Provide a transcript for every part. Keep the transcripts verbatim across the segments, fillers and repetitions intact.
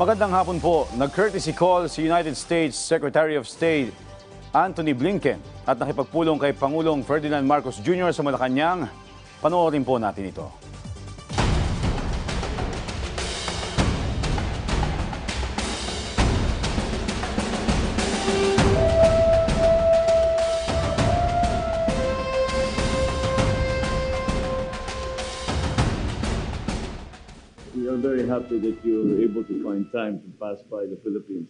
Magandang hapon po. Nag-courtesy call si United States Secretary of State Antony Blinken at nakipagpulong kay Pangulong Ferdinand Marcos Junior sa Malacañang. Panoorin po natin ito. We are very happy that you're able to find time to pass by the Philippines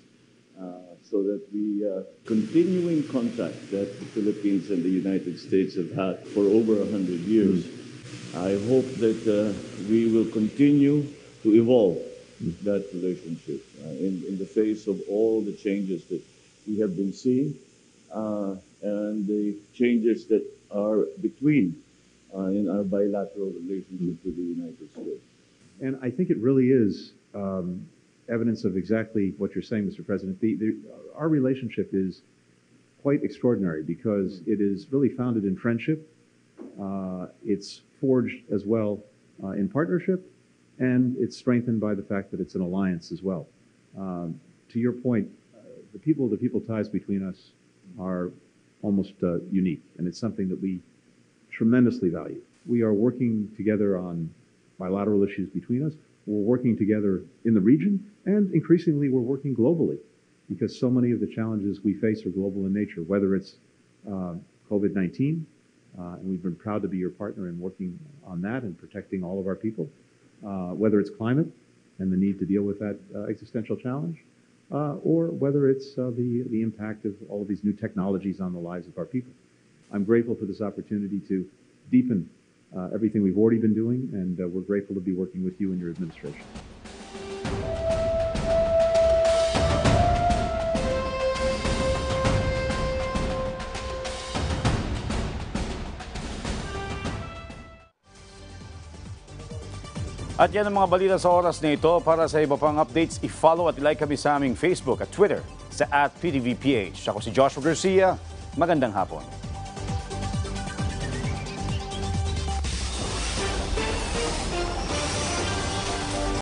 uh, so that we uh, continue in contact that the Philippines and the United States have had for over one hundred years. Mm. I hope that uh, we will continue to evolve mm. that relationship uh, in, in the face of all the changes that we have been seeing uh, and the changes that are between uh, in our bilateral relationship mm. with the United States. And I think it really is um, evidence of exactly what you're saying, Mister President. The, the, our relationship is quite extraordinary because it is really founded in friendship. Uh, it's forged as well uh, in partnership, and it's strengthened by the fact that it's an alliance as well. Um, to your point, uh, the people, the people ties between us are almost uh, unique, and it's something that we tremendously value. We are working together on bilateral issues between us. We're working together in the region, and increasingly we're working globally because so many of the challenges we face are global in nature, whether it's uh, COVID nineteen, uh, and we've been proud to be your partner in working on that and protecting all of our people, uh, whether it's climate and the need to deal with that uh, existential challenge, uh, or whether it's uh, the, the impact of all of these new technologies on the lives of our people. I'm grateful for this opportunity to deepen Uh, everything we've already been doing, and uh, we're grateful to be working with you and your administration. At yan ang mga balita sa oras na ito. Para sa iba pang updates, i-follow at i-like kami sa aming Facebook at Twitter sa at P T V P H. Ako si Joshua Garcia. Magandang hapon.